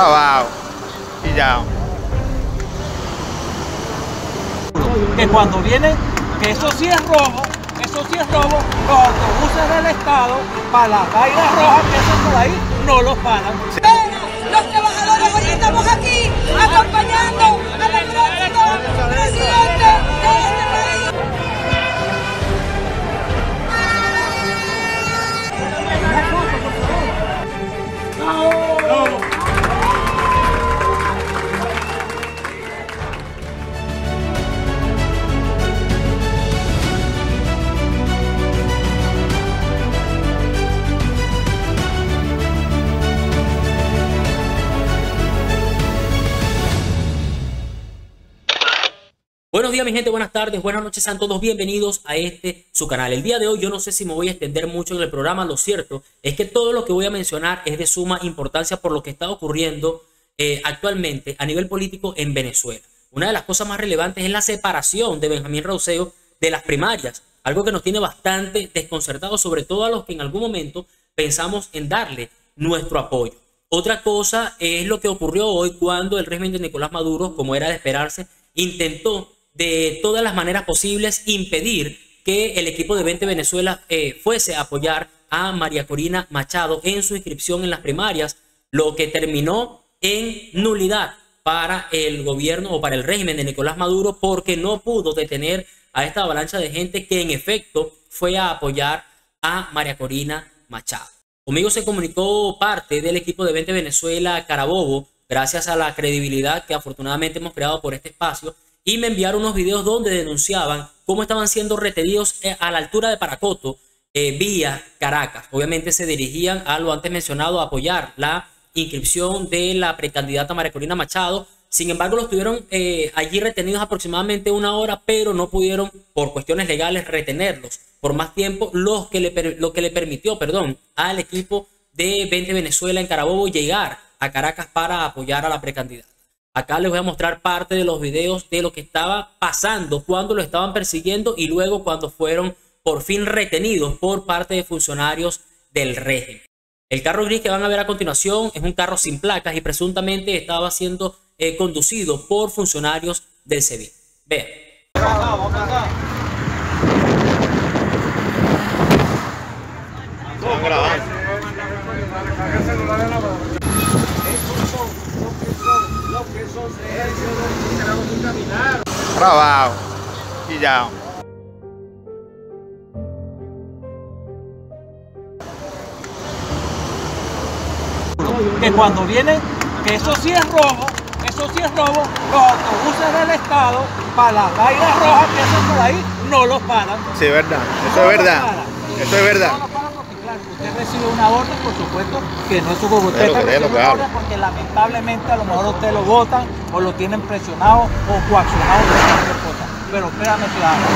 robado. Pillado. Que cuando vienen, que eso sí es robo, los autobuses del Estado, para las vainas rojas que son por ahí, no los paran. Sí. Los trabajadores hoy estamos aquí acompañando al próximo presidente de este país. Buenos días mi gente, buenas tardes, buenas noches, sean todos bienvenidos a este su canal. El día de hoy yo no sé si me voy a extender mucho en el programa, lo cierto es que todo lo que voy a mencionar es de suma importancia por lo que está ocurriendo actualmente a nivel político en Venezuela. Una de las cosas más relevantes es la separación de Benjamín Rauseo de las primarias, algo que nos tiene bastante desconcertados, sobre todo a los que en algún momento pensamos en darle nuestro apoyo. Otra cosa es lo que ocurrió hoy cuando el régimen de Nicolás Maduro, como era de esperarse, intentó de todas las maneras posibles impedir que el equipo de 20 Venezuela fuese a apoyar a María Corina Machado en su inscripción en las primarias, lo que terminó en nulidad para el gobierno o para el régimen de Nicolás Maduro, porque no pudo detener a esta avalancha de gente que en efecto fue a apoyar a María Corina Machado. Conmigo se comunicó parte del equipo de 20 Venezuela Carabobo, gracias a la credibilidad que afortunadamente hemos creado por este espacio, y me enviaron unos videos donde denunciaban cómo estaban siendo retenidos a la altura de Paracoto vía Caracas. Obviamente se dirigían a lo antes mencionado, a apoyar la inscripción de la precandidata María Corina Machado. Sin embargo, los tuvieron allí retenidos aproximadamente una hora, pero no pudieron por cuestiones legales retenerlos por más tiempo, lo que le permitió, perdón, al equipo de 20 Venezuela en Carabobo llegar a Caracas para apoyar a la precandidata. Acá les voy a mostrar parte de los videos de lo que estaba pasando cuando lo estaban persiguiendo y luego cuando fueron por fin retenidos por parte de funcionarios del régimen. El carro gris que van a ver a continuación es un carro sin placas y presuntamente estaba siendo conducido por funcionarios del SEBIN. Vean. Robado, pillado. Que cuando vienen, que eso sí es robo, los autobuses del Estado, para las vainas rojas que son por ahí, no los paran. Sí, verdad, eso es verdad, eso es verdad. Usted recibe una orden, por supuesto, que no es su juego. Usted recibe una orden porque lamentablemente a lo mejor usted lo votan o lo tienen presionado o coaccionado de cualquier cosa. Pero espérame, ciudadano,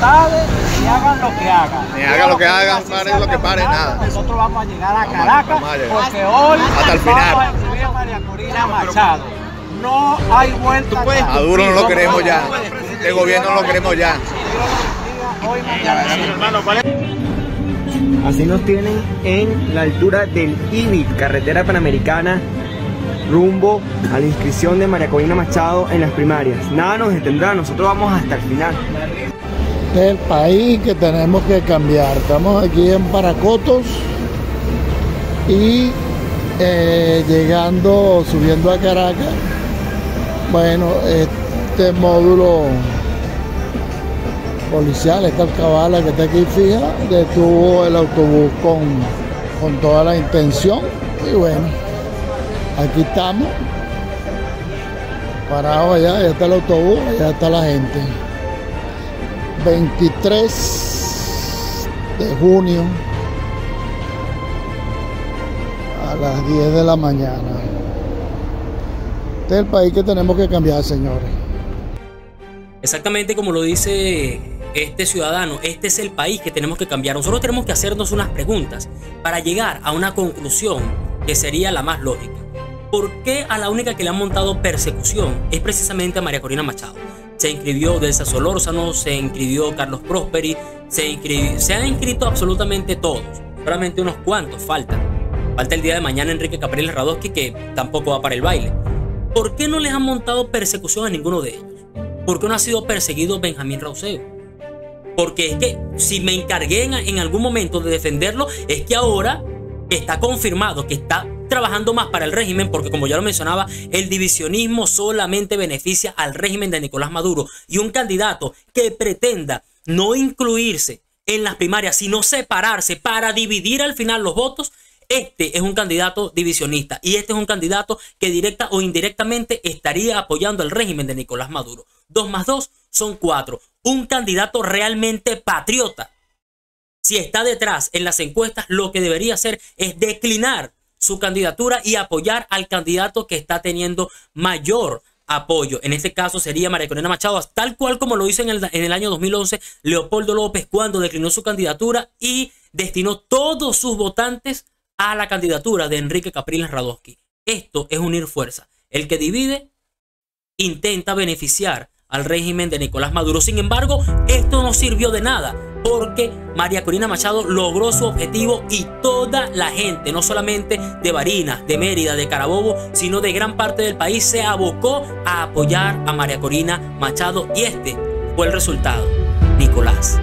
sabe que hagan lo que hagan. Ni hagan lo que hagan, paren lo que paren, nada. Nosotros vamos a llegar a Caracas porque hoy hasta el final vamos a recibir a María Corina Machado. No hay vuelta. Maduro no lo queremos ya. El gobierno no lo queremos ya. Hoy mañana. Así nos tienen en la altura del IBIT, carretera panamericana, rumbo a la inscripción de María Corina Machado en las primarias. Nada nos detendrá, nosotros vamos hasta el final. El país que tenemos que cambiar. Estamos aquí en Paracotos y llegando, subiendo a Caracas. Bueno, este módulo policial, esta alcabala que está aquí fija, detuvo el autobús con toda la intención. Y bueno, aquí estamos, parados allá, allá está el autobús, allá está la gente. 23 de junio a las 10 de la mañana. Este es el país que tenemos que cambiar, señores. Exactamente como lo dice este ciudadano, este es el país que tenemos que cambiar. Nosotros tenemos que hacernos unas preguntas para llegar a una conclusión que sería la más lógica. ¿Por qué a la única que le han montado persecución es precisamente a María Corina Machado? Se inscribió Delsa Solórzano, se inscribió Carlos Prosperi, se han inscrito absolutamente todos. Solamente unos cuantos faltan. Falta el día de mañana Enrique Capriles Radosky, que tampoco va para el baile. ¿Por qué no les han montado persecución a ninguno de ellos? ¿Por qué no ha sido perseguido Benjamín Rauseo? Porque es que si me encargué en algún momento de defenderlo, es que ahora está confirmado que está trabajando más para el régimen, porque como ya lo mencionaba, el divisionismo solamente beneficia al régimen de Nicolás Maduro, y un candidato que pretenda no incluirse en las primarias, sino separarse para dividir al final los votos, este es un candidato divisionista, y este es un candidato que directa o indirectamente estaría apoyando al régimen de Nicolás Maduro. 2 más 2 son 4. Un candidato realmente patriota, si está detrás en las encuestas, lo que debería hacer es declinar su candidatura y apoyar al candidato que está teniendo mayor apoyo. En este caso sería María Corina Machado, tal cual como lo hizo en el año 2011 Leopoldo López, cuando declinó su candidatura y destinó todos sus votantes a la candidatura de Enrique Capriles Radosky. Esto es unir fuerza. El que divide intenta beneficiar al régimen de Nicolás Maduro. Sin embargo, esto no sirvió de nada, porque María Corina Machado logró su objetivo y toda la gente, no solamente de Barinas, de Mérida, de Carabobo, sino de gran parte del país, se abocó a apoyar a María Corina Machado, y este fue el resultado: Nicolás.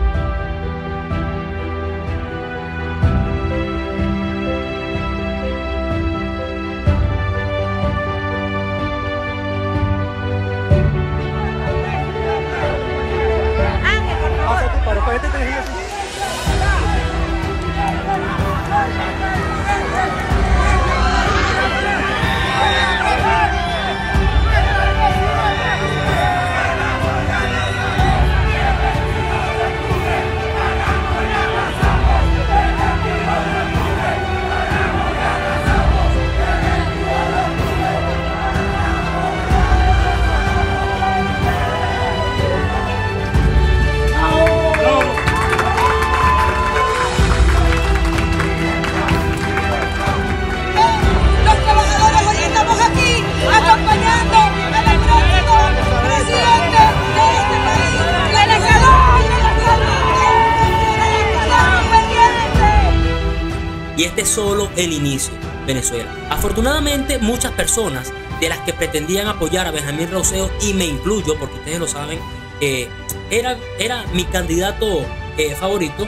Y este es solo el inicio, Venezuela. Afortunadamente, muchas personas de las que pretendían apoyar a Benjamín Rauseo, y me incluyo porque ustedes lo saben, era mi candidato favorito,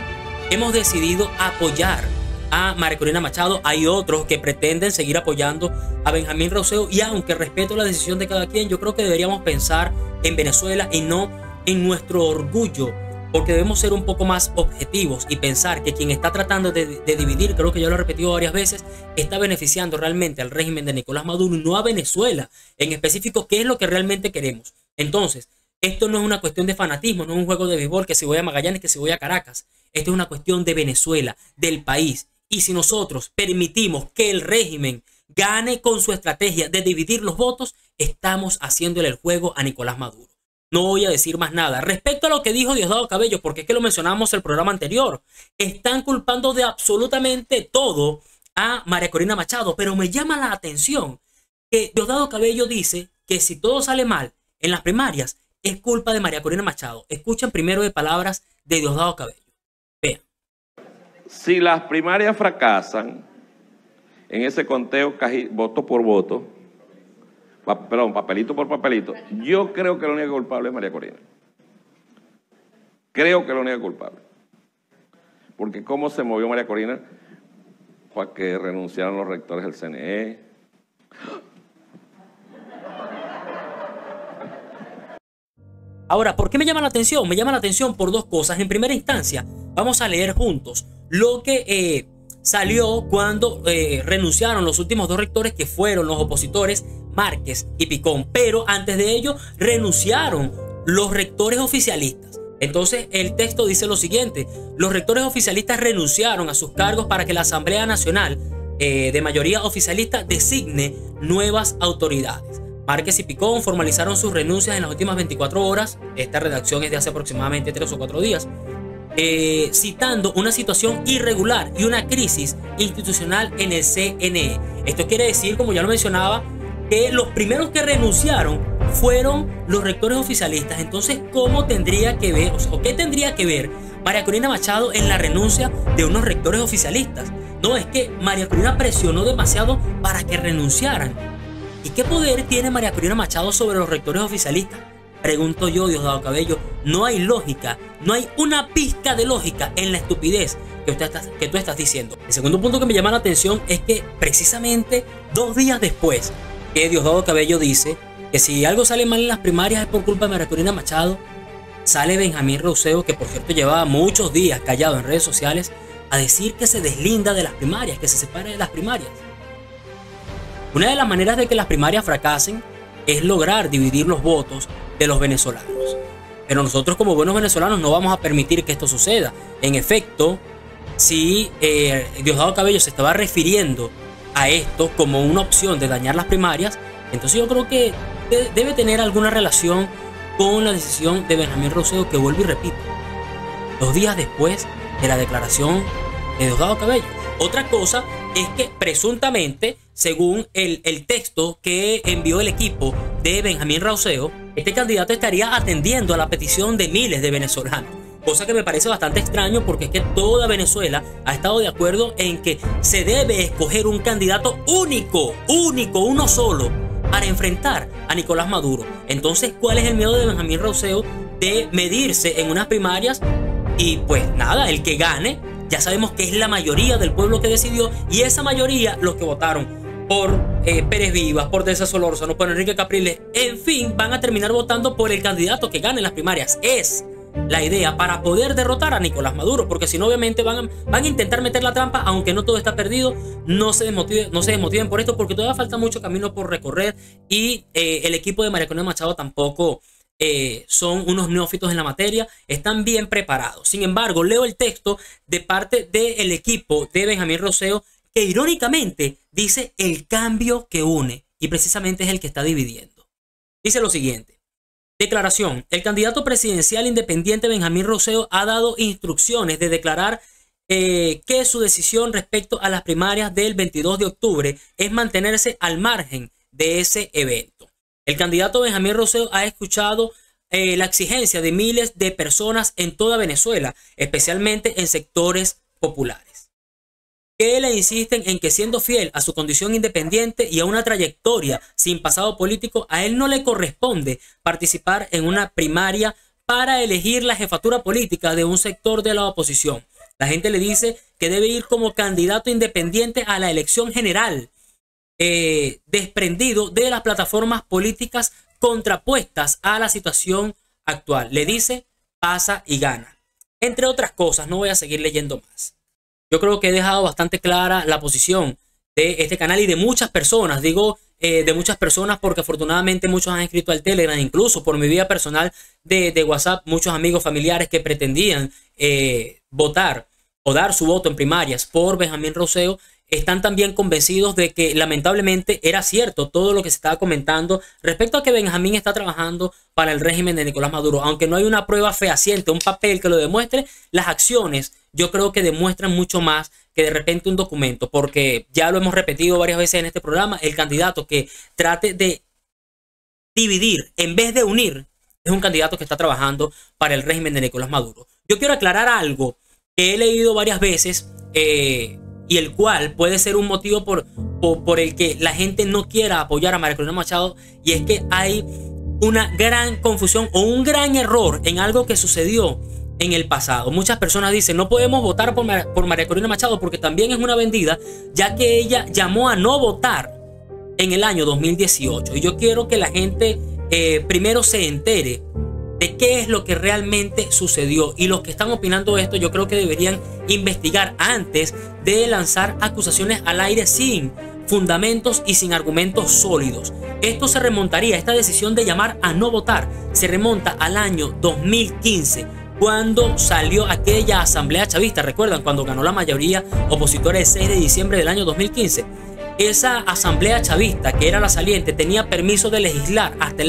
hemos decidido apoyar a María Corina Machado. Hay otros que pretenden seguir apoyando a Benjamín Rauseo, y aunque respeto la decisión de cada quien, yo creo que deberíamos pensar en Venezuela y no en nuestro orgullo, porque debemos ser un poco más objetivos y pensar que quien está tratando de dividir, creo que ya lo he repetido varias veces, está beneficiando realmente al régimen de Nicolás Maduro, no a Venezuela en específico, que es lo que realmente queremos. Entonces, esto no es una cuestión de fanatismo, no es un juego de béisbol que si voy a Magallanes, que si voy a Caracas. Esto es una cuestión de Venezuela, del país. Y si nosotros permitimos que el régimen gane con su estrategia de dividir los votos, estamos haciéndole el juego a Nicolás Maduro. No voy a decir más nada. Respecto a lo que dijo Diosdado Cabello, porque es que lo mencionamos en el programa anterior, están culpando de absolutamente todo a María Corina Machado, pero me llama la atención que Diosdado Cabello dice que si todo sale mal en las primarias, es culpa de María Corina Machado. Escuchen primero de palabras de Diosdado Cabello. Vean. Si las primarias fracasan en ese conteo voto por voto, perdón, papelito por papelito, yo creo que la única culpable es María Corina. Creo que la única culpable. Porque cómo se movió María Corina para que renunciaran los rectores del CNE. Ahora, ¿por qué me llama la atención? Me llama la atención por dos cosas. En primera instancia, vamos a leer juntos lo que salió cuando renunciaron los últimos dos rectores, que fueron los opositores Márquez y Picón, pero antes de ello renunciaron los rectores oficialistas. Entonces el texto dice lo siguiente: los rectores oficialistas renunciaron a sus cargos para que la Asamblea Nacional de mayoría oficialista designe nuevas autoridades. Márquez y Picón formalizaron sus renuncias en las últimas 24 horas. Esta redacción es de hace aproximadamente 3 o 4 días. Citando una situación irregular y una crisis institucional en el CNE. Esto quiere decir, como ya lo mencionaba, que los primeros que renunciaron fueron los rectores oficialistas. Entonces, ¿cómo tendría que ver, o sea, qué tendría que ver María Corina Machado en la renuncia de unos rectores oficialistas? No, es que María Corina presionó demasiado para que renunciaran. ¿Y qué poder tiene María Corina Machado sobre los rectores oficialistas? Pregunto yo, Diosdado Cabello. No hay lógica, no hay una pizca de lógica en la estupidez que tú estás diciendo. El segundo punto que me llama la atención es que precisamente 2 días después que Diosdado Cabello dice que si algo sale mal en las primarias es por culpa de María Corina Machado, sale Benjamín Rousseau, que por cierto llevaba muchos días callado en redes sociales, a decir que se deslinda de las primarias, que se separa de las primarias. Una de las maneras de que las primarias fracasen es lograr dividir los votos de los venezolanos. Pero nosotros como buenos venezolanos no vamos a permitir que esto suceda. En efecto, si Diosdado Cabello se estaba refiriendo a esto como una opción de dañar las primarias, entonces yo creo que debe tener alguna relación con la decisión de Benjamín Rousseau, que vuelvo y repito, 2 días después de la declaración de Diosdado Cabello. Otra cosa es que presuntamente, según el texto que envió el equipo de Benjamín Rousseau, este candidato estaría atendiendo a la petición de miles de venezolanos, cosa que me parece bastante extraño, porque es que toda Venezuela ha estado de acuerdo en que se debe escoger un candidato único, uno solo, para enfrentar a Nicolás Maduro. Entonces, ¿cuál es el miedo de Benjamín Rousseau de medirse en unas primarias? Y pues nada, el que gane, ya sabemos que es la mayoría del pueblo que decidió, y esa mayoría, los que votaron por Pérez Vivas, por Deza Solórzano, por Enrique Capriles, en fin, van a terminar votando por el candidato que gane en las primarias. Es la idea para poder derrotar a Nicolás Maduro, porque si no, obviamente van a intentar meter la trampa, aunque no todo está perdido. No se desmotiven por esto, porque todavía falta mucho camino por recorrer, y el equipo de María Corina Machado tampoco... son unos neófitos en la materia, están bien preparados. Sin embargo, leo el texto de parte del equipo de Benjamín Rousseau, que irónicamente dice el cambio que une, y precisamente es el que está dividiendo. Dice lo siguiente: declaración. El candidato presidencial independiente Benjamín Rousseau ha dado instrucciones de declarar que su decisión respecto a las primarias del 22 de octubre es mantenerse al margen de ese evento. El candidato Benjamín Rousseau ha escuchado la exigencia de miles de personas en toda Venezuela, especialmente en sectores populares, que le insisten en que, siendo fiel a su condición independiente y a una trayectoria sin pasado político, a él no le corresponde participar en una primaria para elegir la jefatura política de un sector de la oposición. La gente le dice que debe ir como candidato independiente a la elección general, desprendido de las plataformas políticas contrapuestas a la situación actual. Le dice, pasa y gana. Entre otras cosas, no voy a seguir leyendo más. Yo creo que he dejado bastante clara la posición de este canal y de muchas personas. Digo de muchas personas porque afortunadamente muchos han escrito al Telegram, incluso por mi vida personal de WhatsApp, muchos amigos familiares que pretendían votar o dar su voto en primarias por Benjamín Rousseau. Están también convencidos de que lamentablemente era cierto todo lo que se estaba comentando respecto a que Benjamín está trabajando para el régimen de Nicolás Maduro. Aunque no hay una prueba fehaciente, un papel que lo demuestre, las acciones yo creo que demuestran mucho más que de repente un documento, porque ya lo hemos repetido varias veces en este programa, el candidato que trate de dividir en vez de unir es un candidato que está trabajando para el régimen de Nicolás Maduro. Yo quiero aclarar algo que he leído varias veces, y el cual puede ser un motivo por el que la gente no quiera apoyar a María Corina Machado, y es que hay una gran confusión o un gran error en algo que sucedió en el pasado. Muchas personas dicen, no podemos votar por María Corina Machado porque también es una vendida, ya que ella llamó a no votar en el año 2018. Y yo quiero que la gente primero se entere de qué es lo que realmente sucedió, y los que están opinando esto yo creo que deberían investigar antes de lanzar acusaciones al aire sin fundamentos y sin argumentos sólidos. Esto se remontaría, esta decisión de llamar a no votar se remonta al año 2015, cuando salió aquella asamblea chavista. ¿Recuerdan cuando ganó la mayoría opositora el 6 de diciembre del año 2015? Esa asamblea chavista, que era la saliente, tenía permiso de legislar hasta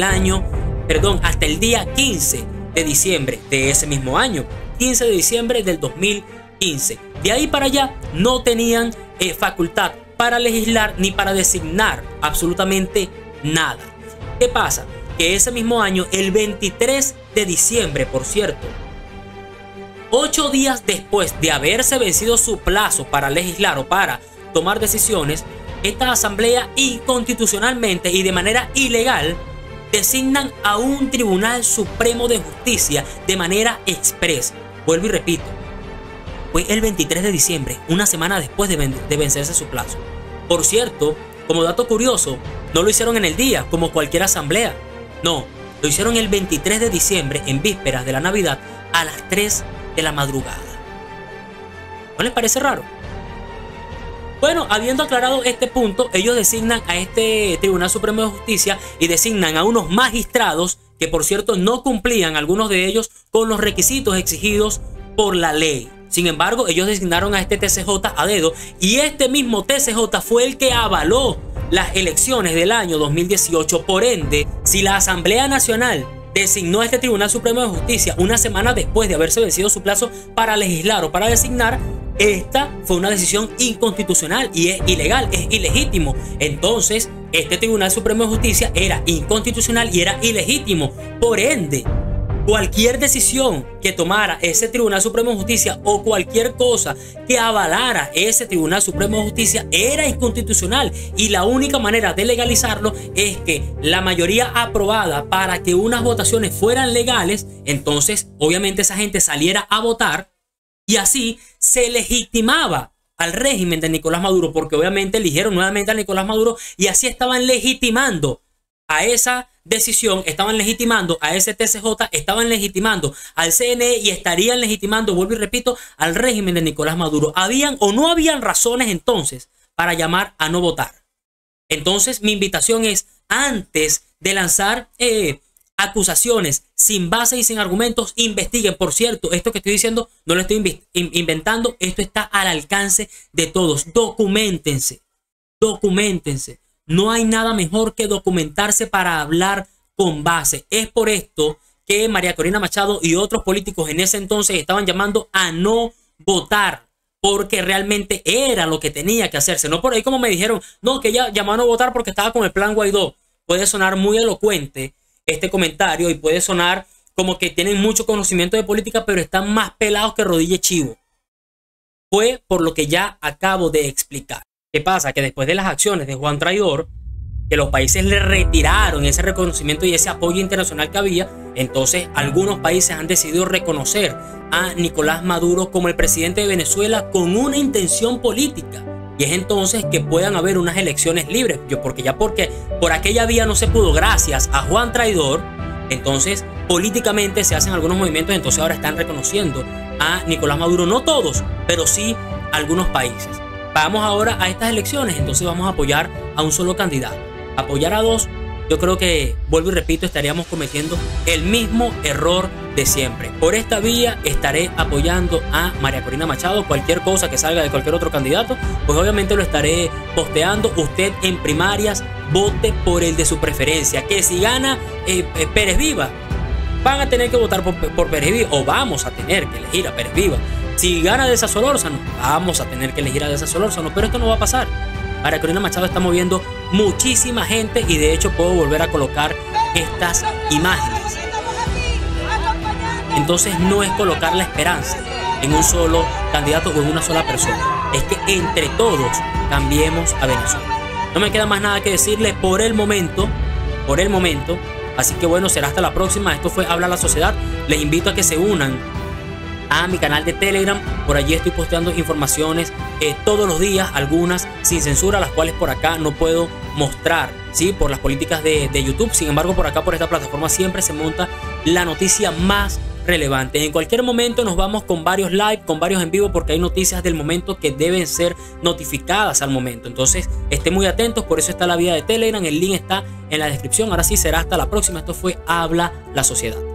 el día 15 de diciembre de ese mismo año, 15 de diciembre del 2015. De ahí para allá no tenían facultad para legislar ni para designar absolutamente nada. ¿Qué pasa? Que ese mismo año, el 23 de diciembre, por cierto, 8 días después de haberse vencido su plazo para legislar o para tomar decisiones, esta asamblea inconstitucionalmente y de manera ilegal designan a un Tribunal Supremo de Justicia de manera expresa. Vuelvo y repito, fue el 23 de diciembre, una semana después de vencerse su plazo. Por cierto, como dato curioso, no lo hicieron en el día, como cualquier asamblea. No, lo hicieron el 23 de diciembre, en vísperas de la Navidad, a las 3 de la madrugada. ¿No les parece raro? Bueno, habiendo aclarado este punto, ellos designan a este Tribunal Supremo de Justicia y designan a unos magistrados que, por cierto, no cumplían algunos de ellos con los requisitos exigidos por la ley. Sin embargo, ellos designaron a este TCJ a dedo, y este mismo TCJ fue el que avaló las elecciones del año 2018. Por ende, si la Asamblea Nacional designó a este Tribunal Supremo de Justicia una semana después de haberse vencido su plazo para legislar o para designar, esta fue una decisión inconstitucional y es ilegal, es ilegítimo. Entonces, este Tribunal Supremo de Justicia era inconstitucional y era ilegítimo. Por ende, cualquier decisión que tomara ese Tribunal Supremo de Justicia o cualquier cosa que avalara ese Tribunal Supremo de Justicia era inconstitucional, y la única manera de legalizarlo es que la mayoría aprobada para que unas votaciones fueran legales, entonces obviamente esa gente saliera a votar, y así se legitimaba al régimen de Nicolás Maduro, porque obviamente eligieron nuevamente a Nicolás Maduro y así estaban legitimando a esa decisión, estaban legitimando a ese TCJ, estaban legitimando al CNE y estarían legitimando, vuelvo y repito, al régimen de Nicolás Maduro. ¿Habían o no habían razones entonces para llamar a no votar? Entonces mi invitación es, antes de lanzar acusaciones sin base y sin argumentos, investiguen. Por cierto, esto que estoy diciendo no lo estoy inventando, esto está al alcance de todos. Documéntense, documéntense. No hay nada mejor que documentarse para hablar con base. Es por esto que María Corina Machado y otros políticos en ese entonces estaban llamando a no votar, porque realmente era lo que tenía que hacerse. No por ahí como me dijeron, no, que ella llamó a no votar porque estaba con el plan Guaidó. Puede sonar muy elocuente este comentario y puede sonar como que tienen mucho conocimiento de política, pero están más pelados que rodilla chivo. Fue por lo que ya acabo de explicar. ¿Qué pasa? Que después de las acciones de Juan Traidor, que los países le retiraron ese reconocimiento y ese apoyo internacional que había, entonces algunos países han decidido reconocer a Nicolás Maduro como el presidente de Venezuela con una intención política. Y es entonces que puedan haber unas elecciones libres. Porque por aquella vía no se pudo gracias a Juan Traidor, entonces políticamente se hacen algunos movimientos, entonces ahora están reconociendo a Nicolás Maduro. No todos, pero sí algunos países. Vamos ahora a estas elecciones, entonces vamos a apoyar a un solo candidato. Apoyar a dos, yo creo que, vuelvo y repito, estaríamos cometiendo el mismo error de siempre. Por esta vía estaré apoyando a María Corina Machado. Cualquier cosa que salga de cualquier otro candidato, pues obviamente lo estaré posteando. Usted en primarias vote por el de su preferencia. Que si gana Pérez Viva, van a tener que votar por Pérez Viva, o vamos a tener que elegir a Pérez Viva. Si gana de esa Solórzano, vamos a tener que elegir a de esa Solórzano, pero esto no va a pasar. María Corina Machado está moviendo muchísima gente y de hecho puedo volver a colocar estas imágenes. Entonces no es colocar la esperanza en un solo candidato o en una sola persona. Es que entre todos cambiemos a Venezuela. No me queda más nada que decirles por el momento. Así que bueno, será hasta la próxima. Esto fue Habla la Sociedad. Les invito a que se unan a mi canal de Telegram. Por allí estoy posteando informaciones todos los días, algunas sin censura, las cuales por acá no puedo mostrar, ¿sí? Por las políticas de YouTube. Sin embargo, por acá, por esta plataforma, siempre se monta la noticia más relevante. En cualquier momento nos vamos con varios live, con varios en vivo, porque hay noticias del momento que deben ser notificadas al momento. Entonces, estén muy atentos. Por eso está la vía de Telegram. El link está en la descripción. Ahora sí, será hasta la próxima. Esto fue Habla la Sociedad.